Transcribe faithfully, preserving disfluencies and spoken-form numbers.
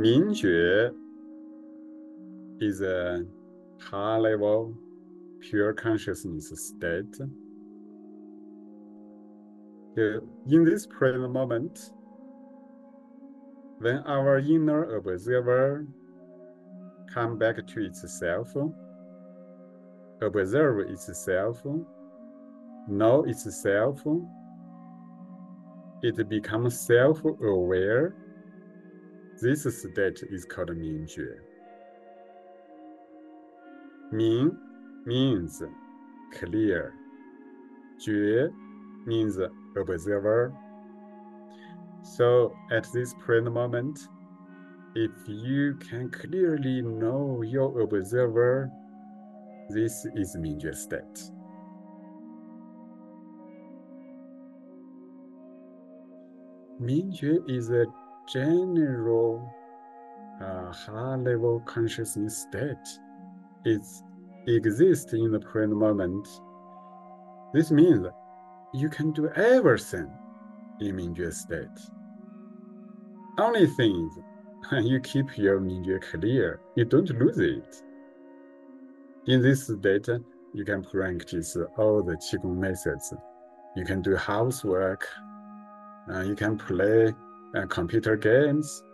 Mingjue is a high-level pure consciousness state. In this present moment, when our inner observer comes back to itself, observe itself, know itself, it becomes self-aware. This state is called Mingjue. Min means clear. Jue means observer. So at this present moment, if you can clearly know your observer, this is Mingjue state. Mingjue is a general uh, high-level consciousness state. It exists in the present moment. This means you can do everything in Mingjue state. Only thing is you keep your Mingjue clear. You don't lose it. In this state, you can practice all the Qigong methods. You can do housework. Uh, you can play uh, computer games.